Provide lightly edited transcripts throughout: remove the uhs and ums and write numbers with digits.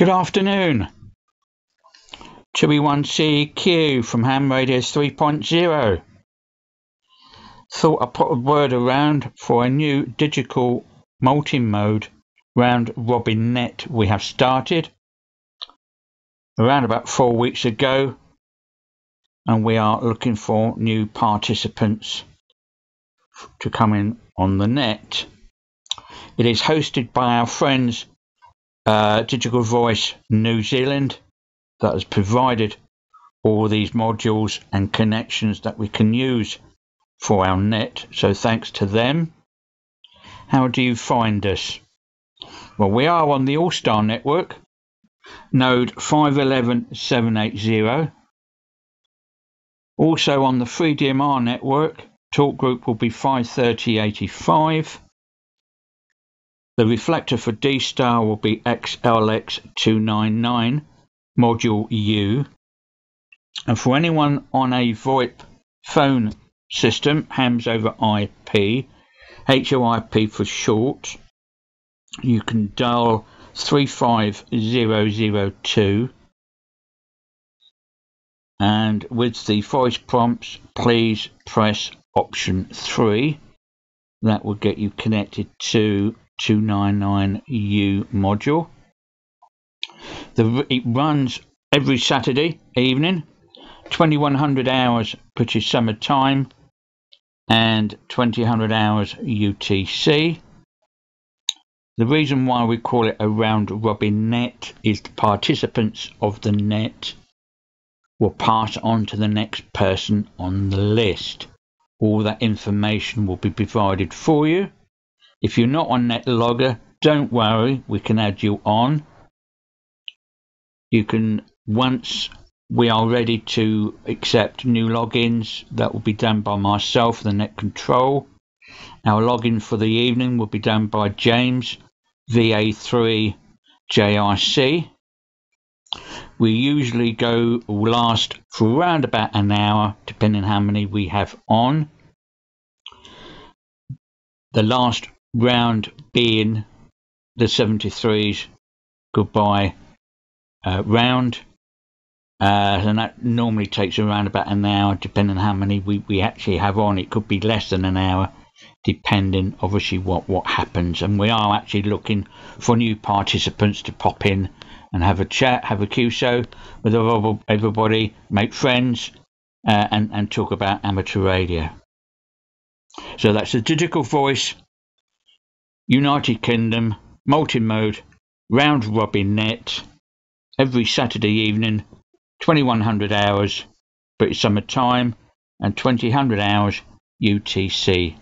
Good afternoon. 2E1CQ from Ham Radio 3.0. Thought I'd put a word around for a new digital multi-mode round robin net we have started around about 4 weeks ago, and we are looking for new participants to come in on the net. It is hosted by our friends Digital Voice New Zealand, that has provided all these modules and connections that we can use for our net, so thanks to them. How do you find us? Well, we are on the all-star network, node 511780. Also on the freeDMR network, talk group will be 53085. The reflector for D-star will be XLX299 module U. And for anyone on a VoIP phone system, Hams Over IP, HOIP for short, you can dial 35002. And with the voice prompts, please press option 3. That will get you connected to 299U module. It runs every Saturday evening, 2100 hours British Summer Time and 2000 hours UTC. The reason why we call it a round robin net is the participants of the net will pass on to the next person on the list. All that information will be provided for you. If you're not on NetLogger, don't worry, we can add you on. You can, once we are ready to accept new logins, that will be done by myself, the NetControl. Our login for the evening will be done by James VA3JIC. We usually go last for around about an hour, depending how many we have on. The last round being the 73's goodbye round, and that normally takes around about an hour, depending on how many we actually have on. It could be less than an hour, depending obviously what happens. And we are actually looking for new participants to pop in and have a chat, have a QSO with everybody, make friends, and talk about amateur radio. So that's the digital voice United Kingdom multi-mode round robin net, every Saturday evening, 2100 hours British Summer Time and 2000 hours UTC.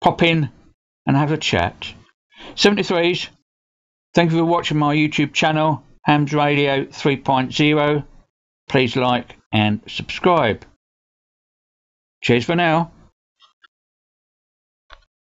Pop in and have a chat. 73s, thank you for watching my YouTube channel, Hams Radio 3.0. Please like and subscribe. Cheers for now.